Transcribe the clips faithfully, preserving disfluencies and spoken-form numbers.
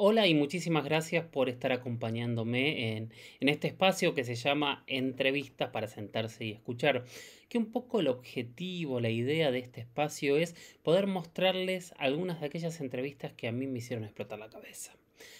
Hola y muchísimas gracias por estar acompañándome en, en este espacio que se llama Entrevistas para sentarse y escuchar, que un poco el objetivo, la idea de este espacio es poder mostrarles algunas de aquellas entrevistas que a mí me hicieron explotar la cabeza.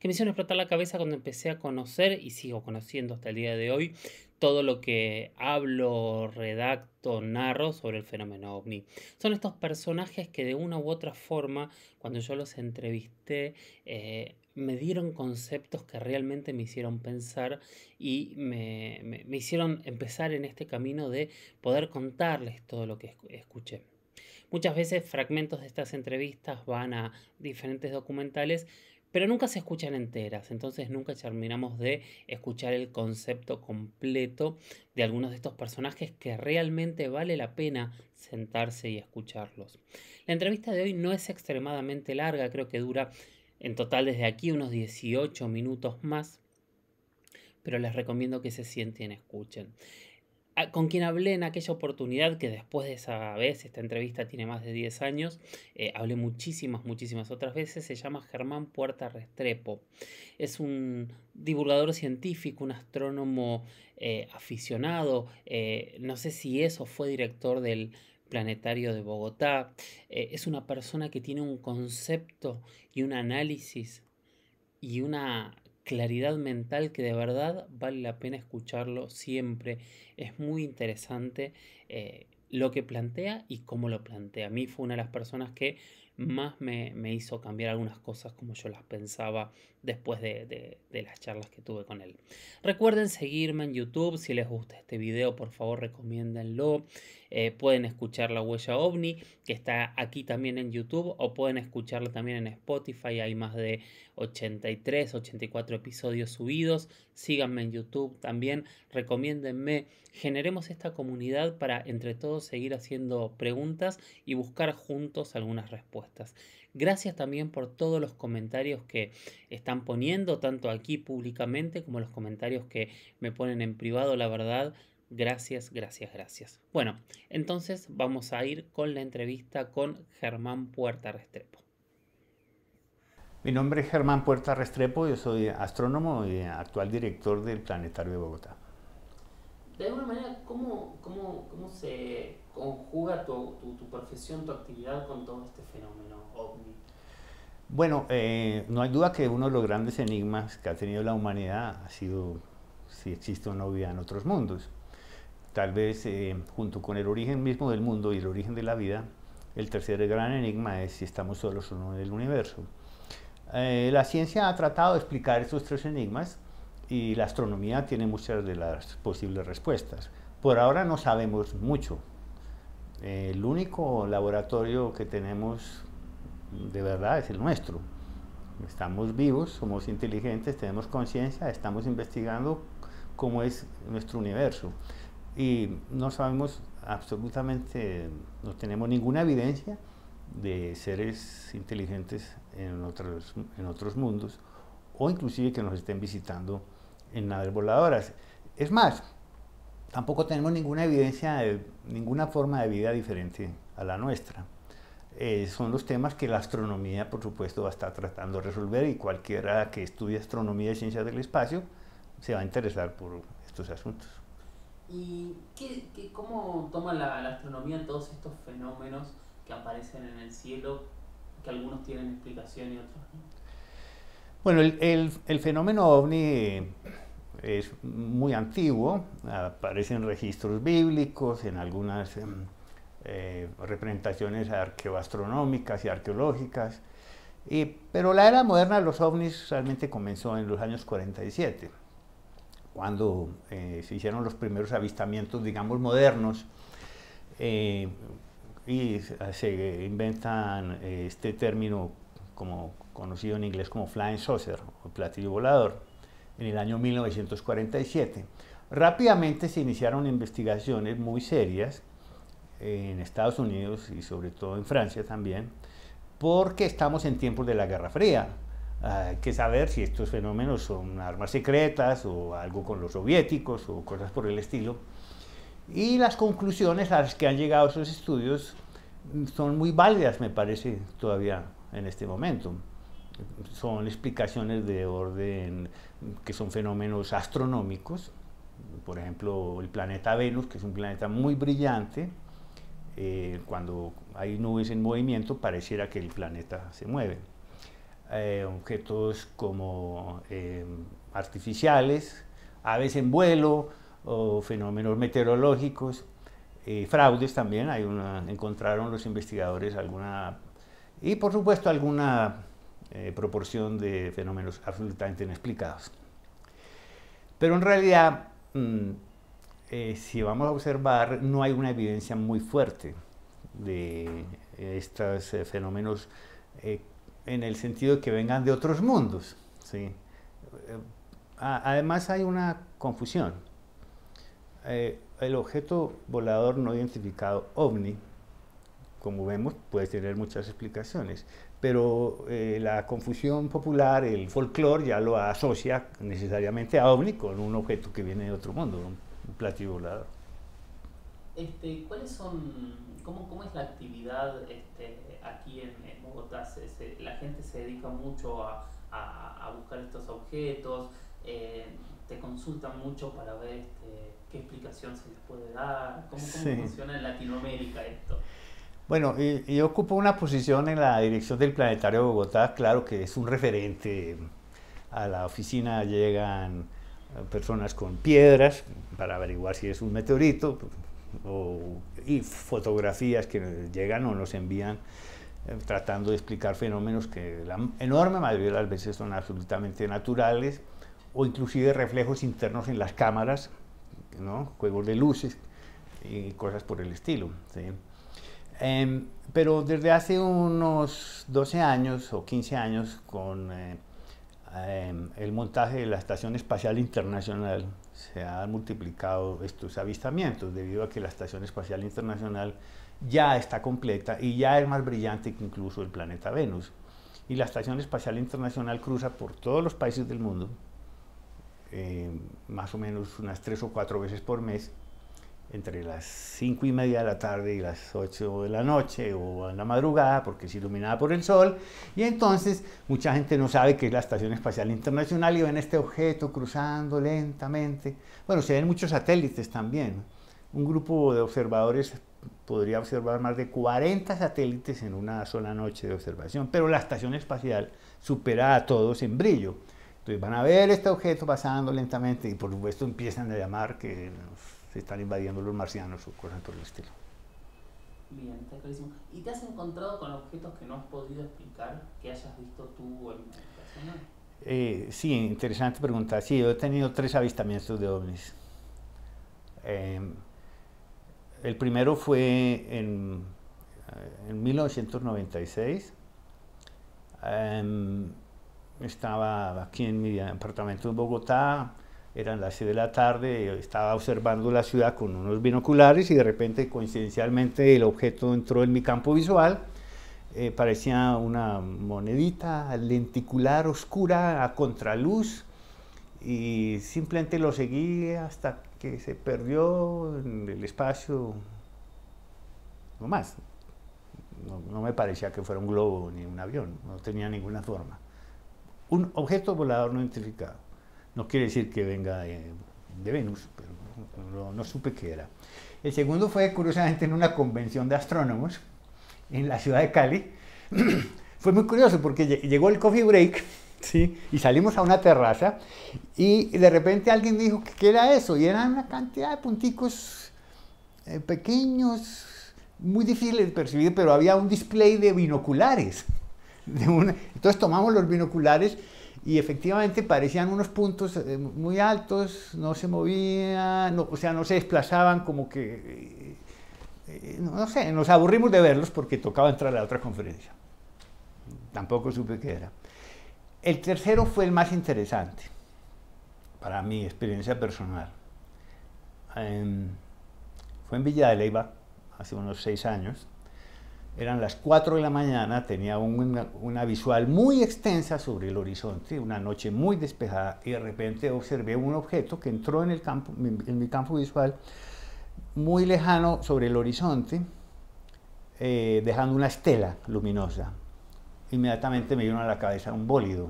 Que me hicieron explotar la cabeza cuando empecé a conocer, y sigo conociendo hasta el día de hoy, todo lo que hablo, redacto, narro sobre el fenómeno ovni. Son estos personajes que de una u otra forma, cuando yo los entrevisté, eh, me dieron conceptos que realmente me hicieron pensar y me, me, me hicieron empezar en este camino de poder contarles todo lo que escuché. Muchas veces fragmentos de estas entrevistas van a diferentes documentales, pero nunca se escuchan enteras, entonces nunca terminamos de escuchar el concepto completo de algunos de estos personajes que realmente vale la pena sentarse y escucharlos. La entrevista de hoy no es extremadamente larga, creo que dura en total desde aquí unos dieciocho minutos más, pero les recomiendo que se sienten y escuchen. Con quien hablé en aquella oportunidad, que después de esa vez, esta entrevista tiene más de diez años, eh, hablé muchísimas, muchísimas otras veces, se llama Germán Puerta Restrepo. Es un divulgador científico, un astrónomo eh, aficionado, eh, no sé si eso fue director del Planetario de Bogotá. Eh, es una persona que tiene un concepto y un análisis y una claridad mental que de verdad vale la pena escucharlo siempre. Es muy interesante eh, lo que plantea y cómo lo plantea. A mí fue una de las personas que más me, me hizo cambiar algunas cosas como yo las pensaba después de, de, de las charlas que tuve con él. Recuerden seguirme en YouTube. Si les gusta este video, por favor, recomiéndenlo. Eh, pueden escuchar La Huella Ovni, que está aquí también en YouTube, o pueden escucharlo también en Spotify. Hay más de ochenta y tres, ochenta y cuatro episodios subidos. Síganme en YouTube también, recomiéndenme. Generemos esta comunidad para entre todos seguir haciendo preguntas y buscar juntos algunas respuestas. Gracias también por todos los comentarios que están poniendo, tanto aquí públicamente como los comentarios que me ponen en privado, la verdad. Gracias, gracias, gracias. Bueno, entonces vamos a ir con la entrevista con Germán Puerta Restrepo. Mi nombre es Germán Puerta Restrepo, yo soy astrónomo y actual director del Planetario de Bogotá. De alguna manera, ¿cómo, cómo, cómo se conjuga tu, tu, tu profesión, tu actividad con todo este fenómeno ovni? Bueno, eh, no hay duda que uno de los grandes enigmas que ha tenido la humanidad ha sido si existe o no vida en otros mundos. Tal vez eh, junto con el origen mismo del mundo y el origen de la vida, el tercer gran enigma es si estamos solos o no en el universo. Eh, la ciencia ha tratado de explicar estos tres enigmas y la astronomía tiene muchas de las posibles respuestas. Por ahora no sabemos mucho. Eh, el único laboratorio que tenemos de verdad es el nuestro. Estamos vivos, somos inteligentes, tenemos conciencia, estamos investigando cómo es nuestro universo. Y no sabemos absolutamente, no tenemos ninguna evidencia de seres inteligentes en otros, en otros mundos, o inclusive que nos estén visitando en naves voladoras. Es más, tampoco tenemos ninguna evidencia de ninguna forma de vida diferente a la nuestra. Eh, son los temas que la astronomía, por supuesto, va a estar tratando de resolver, y cualquiera que estudie astronomía y ciencias del espacio se va a interesar por estos asuntos. ¿Y qué, qué, cómo toma la, la astronomía todos estos fenómenos que aparecen en el cielo, que algunos tienen explicación y otros no? Bueno, el, el, el fenómeno ovni es muy antiguo, aparecen registros bíblicos, en algunas eh, representaciones arqueoastronómicas y arqueológicas, y, pero la era moderna de los ovnis realmente comenzó en los años cuarenta y siete. Cuando eh, se hicieron los primeros avistamientos, digamos, modernos, eh, y se inventan eh, este término como, conocido en inglés como flying saucer, o platillo volador, en el año mil novecientos cuarenta y siete. Rápidamente se iniciaron investigaciones muy serias eh, en Estados Unidos y sobre todo en Francia también, porque estamos en tiempos de la Guerra Fría. Hay que saber si estos fenómenos son armas secretas o algo con los soviéticos o cosas por el estilo. Y las conclusiones a las que han llegado esos estudios son muy válidas, me parece, todavía en este momento. son explicaciones de orden que son fenómenos astronómicos. Por ejemplo, el planeta Venus, que es un planeta muy brillante, eh, cuando hay nubes en movimiento pareciera que el planeta se mueve. Eh, objetos como eh, artificiales, aves en vuelo o fenómenos meteorológicos, eh, fraudes también, hay una, encontraron los investigadores alguna, y por supuesto alguna eh, proporción de fenómenos absolutamente inexplicados. Pero en realidad, Mm, eh, si vamos a observar, no hay una evidencia muy fuerte de estos eh, fenómenos eh, en el sentido de que vengan de otros mundos, ¿sí? Eh, a, además hay una confusión. Eh, el objeto volador no identificado ovni, como vemos, puede tener muchas explicaciones, pero eh, la confusión popular, el folclore, ya lo asocia necesariamente a ovni con un objeto que viene de otro mundo, un, un platillo volador. Este, ¿cuáles son, cómo, cómo es la actividad este, aquí en, en Bogotá? Se, se, la gente se dedica mucho a, a, a buscar estos objetos, eh, te consultan mucho para ver este, qué explicación se les puede dar, cómo, cómo sí. funciona en Latinoamérica esto. Bueno, yo ocupo una posición en la dirección del Planetario de Bogotá, claro que es un referente. A la oficina llegan personas con piedras para averiguar si es un meteorito, o, y fotografías que llegan o nos envían eh, tratando de explicar fenómenos que la enorme mayoría de las veces son absolutamente naturales, o inclusive reflejos internos en las cámaras, ¿no? Juegos de luces y cosas por el estilo, ¿sí? Eh, pero desde hace unos doce años o quince años, con eh, eh, el montaje de la Estación Espacial Internacional, se han multiplicado estos avistamientos, debido a que la Estación Espacial Internacional ya está completa y ya es más brillante que incluso el planeta Venus. Y la Estación Espacial Internacional cruza por todos los países del mundo, eh, más o menos unas tres o cuatro veces por mes, entre las cinco y media de la tarde y las ocho de la noche o en la madrugada, porque es iluminada por el sol, y entonces mucha gente no sabe qué es la Estación Espacial Internacional y ven este objeto cruzando lentamente. Bueno, se ven muchos satélites también. Un grupo de observadores podría observar más de cuarenta satélites en una sola noche de observación, pero la Estación Espacial supera a todos en brillo. Entonces van a ver este objeto pasando lentamente y por supuesto empiezan a llamar que se están invadiendo los marcianos o cosas por el estilo. Bien, está clarísimo. ¿Y te has encontrado con objetos que no has podido explicar, que hayas visto tú en persona? Eh, sí, interesante pregunta. Sí, yo he tenido tres avistamientos de ovnis. Eh, el primero fue en, en mil novecientos noventa y seis. Eh, estaba aquí en mi apartamento en Bogotá. Eran las seis de la tarde, estaba observando la ciudad con unos binoculares y de repente, coincidencialmente, el objeto entró en mi campo visual. Eh, parecía una monedita lenticular oscura a contraluz y simplemente lo seguí hasta que se perdió en el espacio. No más. No, no me parecía que fuera un globo ni un avión, no tenía ninguna forma. Un objeto volador no identificado. No quiere decir que venga de, de Venus, pero no, no supe qué era. El segundo fue, curiosamente, en una convención de astrónomos en la ciudad de Cali. Fue muy curioso porque llegó el coffee break, ¿sí? Y salimos a una terraza y de repente alguien dijo que qué era eso, y eran una cantidad de punticos eh, pequeños, muy difíciles de percibir, pero había un display de binoculares. De una... Entonces tomamos los binoculares y efectivamente parecían unos puntos muy altos, no se movían, no, o sea, no se desplazaban, como que, eh, no sé, nos aburrimos de verlos porque tocaba entrar a la otra conferencia. Tampoco supe qué era. El tercero fue el más interesante, para mi experiencia personal. Eh, fue en Villa de Leyva, hace unos seis años. Eran las cuatro de la mañana, tenía una, una visual muy extensa sobre el horizonte, una noche muy despejada, y de repente observé un objeto que entró en, el campo, en mi campo visual muy lejano sobre el horizonte, eh, dejando una estela luminosa. inmediatamente me vino a la cabeza un bólido.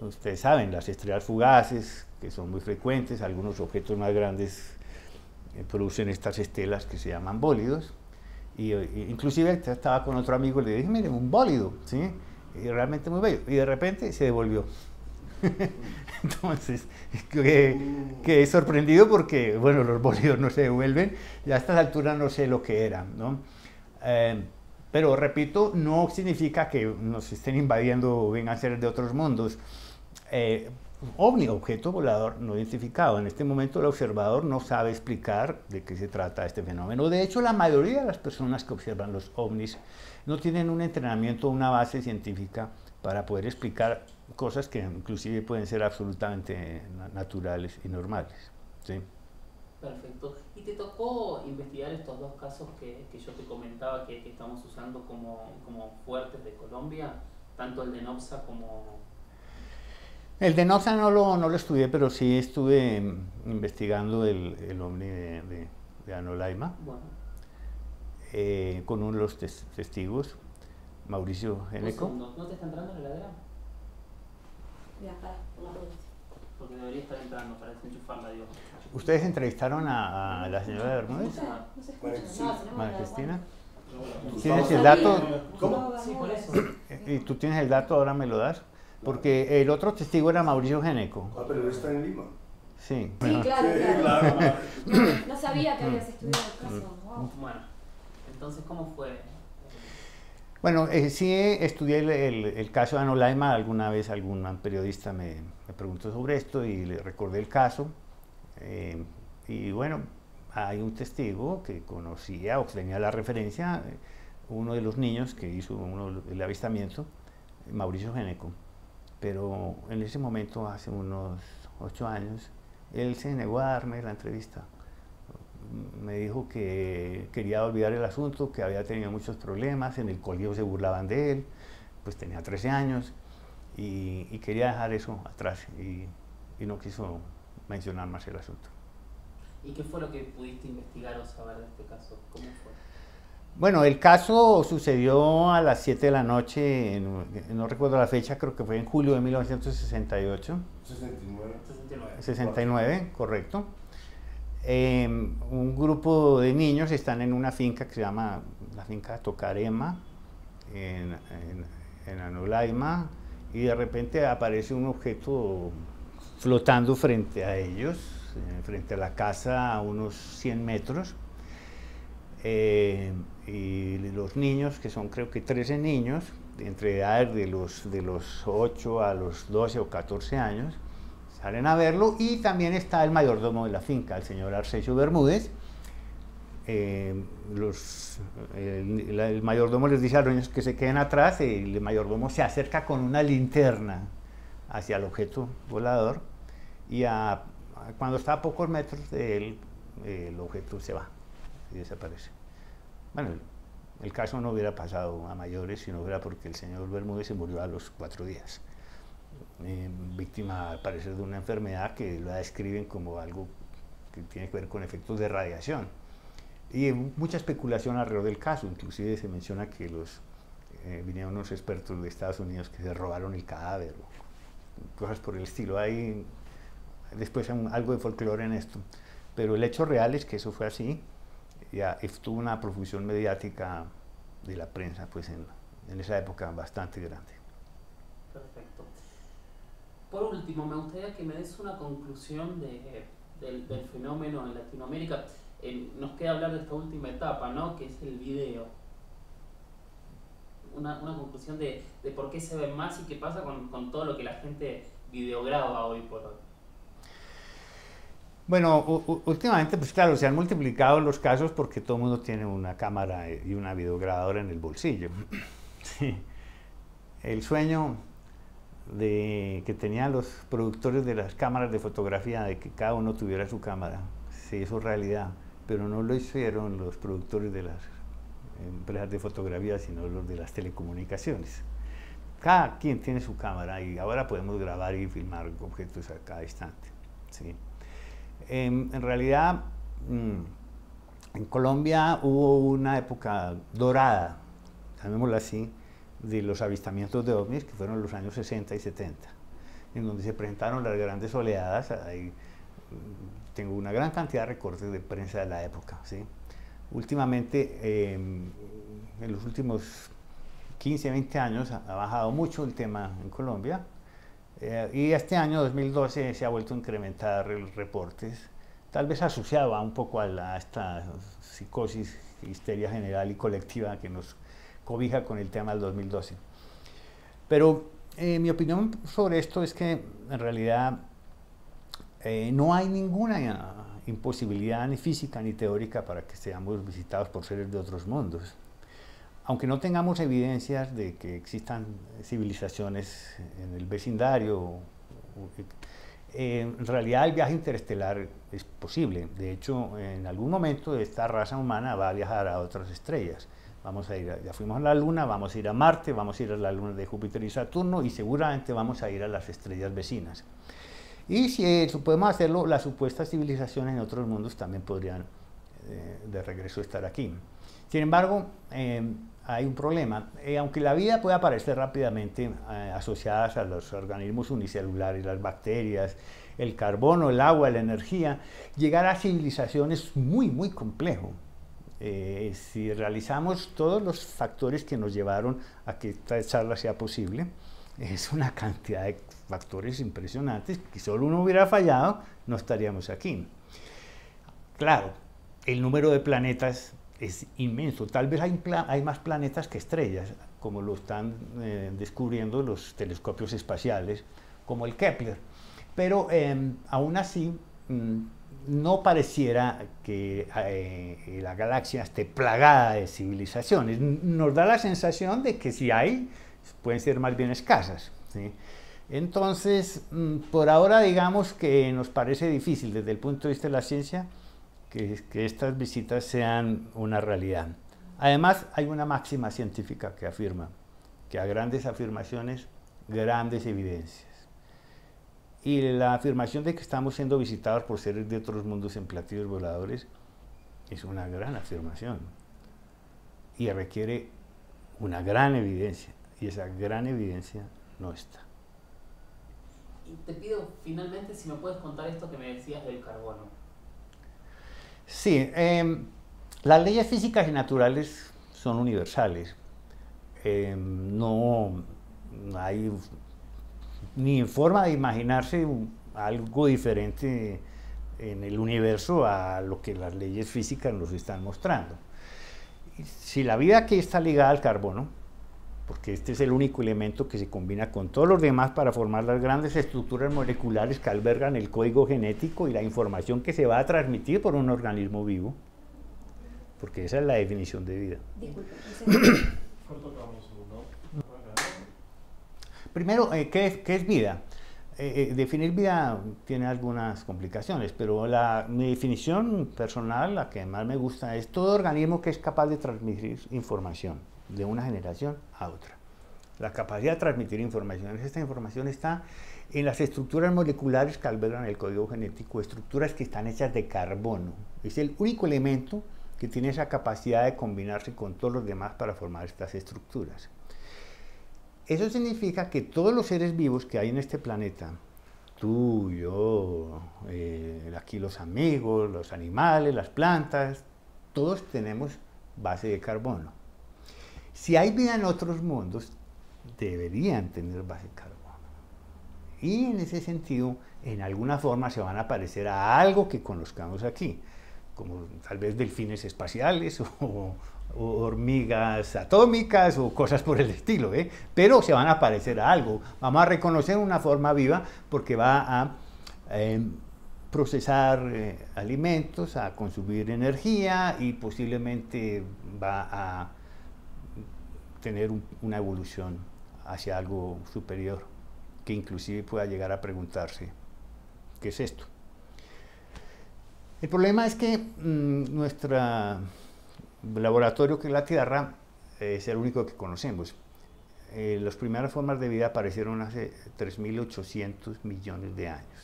Ustedes saben, las estrellas fugaces, que son muy frecuentes, algunos objetos más grandes eh, producen estas estelas que se llaman bólidos. Y, y, inclusive estaba con otro amigo y le dije, miren, un bólido, ¿sí? Y realmente muy bello. Y de repente se devolvió. Entonces, quedé que sorprendido porque, bueno, los bólidos no se devuelven, y a estas alturas no sé lo que eran, ¿no? Eh, pero, repito, no significa que nos estén invadiendo o vengan seres de otros mundos. Eh, OVNI, objeto volador no identificado. En este momento el observador no sabe explicar de qué se trata este fenómeno. De hecho, la mayoría de las personas que observan los ovnis no tienen un entrenamiento o una base científica para poder explicar cosas que inclusive pueden ser absolutamente naturales y normales, ¿sí? Perfecto. ¿Y te tocó investigar estos dos casos que, que yo te comentaba que, que estamos usando como, como fuertes de Colombia? Tanto el de Nopsa como... El de Nopsa no lo, no lo estudié, pero sí estuve investigando el, el ovni de, de, de Anolaima, bueno. eh, con uno de los tes, testigos, Mauricio Géneco. ¿No te está entrando en la heladera? De acá, por la producción. Porque debería estar entrando para desenchufarla, digo. ¿Ustedes entrevistaron a, a la señora Bermúdez? No se escucha. María Cristina. ¿Tienes el dato? ¿Cómo? Sí, por eso. ¿Y tú tienes el dato? Ahora me lo das. Porque el otro testigo era Mauricio Géneco. Ah, pero él está en Lima. Sí. Bueno. Sí, claro, claro. Sí, claro. No sabía que habías estudiado el caso. Wow. Bueno, entonces, ¿cómo fue? Bueno, eh, sí estudié el, el, el caso de Anolaima. Alguna vez algún periodista me, me preguntó sobre esto y le recordé el caso. Eh, y bueno, hay un testigo que conocía o que tenía la referencia, uno de los niños que hizo uno, el avistamiento, Mauricio Géneco. Pero en ese momento, hace unos ocho años, él se negó a darme la entrevista. Me dijo que quería olvidar el asunto, que había tenido muchos problemas, en el colegio se burlaban de él, pues tenía trece años, y, y quería dejar eso atrás, y, y no quiso mencionar más el asunto. ¿Y qué fue lo que pudiste investigar o saber de este caso? ¿Cómo fue? Bueno, el caso sucedió a las siete de la noche, en, no recuerdo la fecha, creo que fue en julio de mil novecientos sesenta y ocho. sesenta y nueve. sesenta y nueve, correcto. Eh, un grupo de niños están en una finca que se llama la finca Tocarema, en, en, en Anolaima, y de repente aparece un objeto flotando frente a ellos, eh, frente a la casa a unos cien metros. Eh, y los niños, que son creo que trece niños, entre edades de los, de los ocho a los doce o catorce años, salen a verlo, y también está el mayordomo de la finca, el señor Arcesio Bermúdez. Eh, los, el, el mayordomo les dice a los niños que se queden atrás, y el mayordomo se acerca con una linterna hacia el objeto volador, y a, a, cuando está a pocos metros de él, eh, el objeto se va y desaparece. Bueno, el, el caso no hubiera pasado a mayores si no hubiera porque el señor Bermúdez se murió a los cuatro días, eh, víctima al parecer de una enfermedad que la describen como algo que tiene que ver con efectos de radiación, y mucha especulación alrededor del caso. Inclusive se menciona que los eh, vinieron unos expertos de Estados Unidos que se robaron el cadáver, cosas por el estilo. Hay después un, algo de folclore en esto, pero el hecho real es que eso fue así. Ya, tuvo una profusión mediática de la prensa, pues en, en esa época, bastante grande. Perfecto. Por último, me gustaría que me des una conclusión de, del, del fenómeno en Latinoamérica. Eh, nos queda hablar de esta última etapa, ¿no?, que es el video. Una, una conclusión de, de por qué se ve más y qué pasa con, con todo lo que la gente videograba hoy por hoy. Bueno, últimamente, pues claro, se han multiplicado los casos porque todo el mundo tiene una cámara y una videograbadora en el bolsillo. Sí. El sueño de, que tenían los productores de las cámaras de fotografía, de que cada uno tuviera su cámara, se hizo realidad, pero no lo hicieron los productores de las empresas de fotografía, sino los de las telecomunicaciones. Cada quien tiene su cámara y ahora podemos grabar y filmar objetos a cada instante, ¿sí? En, en realidad, en Colombia hubo una época dorada, llamémosla así, de los avistamientos de ovnis, que fueron los años sesenta y setenta, en donde se presentaron las grandes oleadas. Ahí tengo una gran cantidad de recortes de prensa de la época, ¿sí? Últimamente, eh, en los últimos quince, veinte años, ha bajado mucho el tema en Colombia, eh, y este año dos mil doce se ha vuelto a incrementar reportes, tal vez asociado a un poco a, la, a esta psicosis, histeria general y colectiva que nos cobija con el tema del dos mil doce. Pero eh, mi opinión sobre esto es que en realidad eh, no hay ninguna imposibilidad ni física ni teórica para que seamos visitados por seres de otros mundos. Aunque no tengamos evidencias de que existan civilizaciones en el vecindario, eh, en realidad el viaje interestelar es posible. De hecho, en algún momento esta raza humana va a viajar a otras estrellas. Vamos a ir a, ya fuimos a la Luna, vamos a ir a Marte, vamos a ir a la Luna de Júpiter y Saturno, y seguramente vamos a ir a las estrellas vecinas. Y si eh, podemos hacerlo, las supuestas civilizaciones en otros mundos también podrían eh, de regreso estar aquí. Sin embargo, eh, hay un problema. Eh, aunque la vida puede aparecer rápidamente eh, asociadas a los organismos unicelulares, las bacterias, el carbono, el agua, la energía, llegar a civilizaciones es muy, muy complejo. Eh, si realizamos todos los factores que nos llevaron a que esta charla sea posible, es una cantidad de factores impresionantes que solo uno hubiera fallado, no estaríamos aquí. Claro, el número de planetas es inmenso. Tal vez hay, hay más planetas que estrellas, como lo están eh, descubriendo los telescopios espaciales, como el Kepler. Pero eh, aún así, mmm, no pareciera que eh, la galaxia esté plagada de civilizaciones. Nos da la sensación de que si hay, pueden ser más bien escasas, ¿sí? Entonces, por ahora digamos que nos parece difícil desde el punto de vista de la ciencia que, que estas visitas sean una realidad. Además, hay una máxima científica que afirma que a grandes afirmaciones, grandes evidencias. Y la afirmación de que estamos siendo visitados por seres de otros mundos en platillos voladores es una gran afirmación y requiere una gran evidencia, y esa gran evidencia no está. Y te pido finalmente si me puedes contar esto que me decías del carbono. Sí, eh, las leyes físicas y naturales son universales. Eh, no hay ni en forma de imaginarse algo diferente en el universo a lo que las leyes físicas nos están mostrando. Si la vida aquí está ligada al carbono, porque este es el único elemento que se combina con todos los demás para formar las grandes estructuras moleculares que albergan el código genético y la información que se va a transmitir por un organismo vivo, porque esa es la definición de vida. Disculpe, primero, eh, ¿qué es, qué es vida? Eh, eh, definir vida tiene algunas complicaciones, pero la, mi definición personal, la que más me gusta, es todo organismo que es capaz de transmitir información de una generación a otra. La capacidad de transmitir información, esta información está en las estructuras moleculares que albergan el código genético, estructuras que están hechas de carbono. Es el único elemento que tiene esa capacidad de combinarse con todos los demás para formar estas estructuras. Eso significa que todos los seres vivos que hay en este planeta, tú, yo, eh, aquí los amigos, los animales, las plantas, todos tenemos base de carbono. Si hay vida en otros mundos, deberían tener base de carbono. Y en ese sentido, en alguna forma se van a parecer a algo que conozcamos aquí, como tal vez delfines espaciales o o hormigas atómicas o cosas por el estilo, ¿eh? Pero se van a parecer a algo. Vamos a reconocer una forma viva porque va a eh, procesar eh, alimentos, a consumir energía y posiblemente va a tener un, una evolución hacia algo superior, que inclusive pueda llegar a preguntarse ¿qué es esto? El problema es que mm, nuestra... el laboratorio que es la Tierra es el único que conocemos. Eh, las primeras formas de vida aparecieron hace tres mil ochocientos millones de años.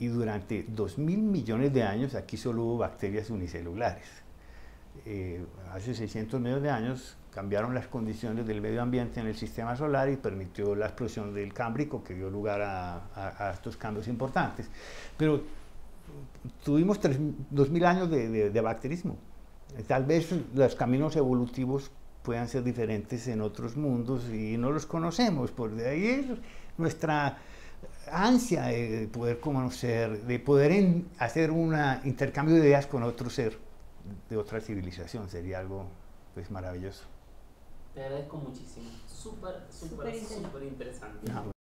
Y durante dos mil millones de años aquí solo hubo bacterias unicelulares. Eh, hace seiscientos millones de años cambiaron las condiciones del medio ambiente en el sistema solar y permitió la explosión del Cámbrico, que dio lugar a, a, a estos cambios importantes. Pero tuvimos dos mil años de, de, de bacterismo. Tal vez los caminos evolutivos puedan ser diferentes en otros mundos y no los conocemos, por de ahí es nuestra ansia de poder conocer, de poder en, hacer un intercambio de ideas con otro ser de otra civilización. Sería algo pues maravilloso. Te agradezco muchísimo. Súper, súper, súper interesante. No.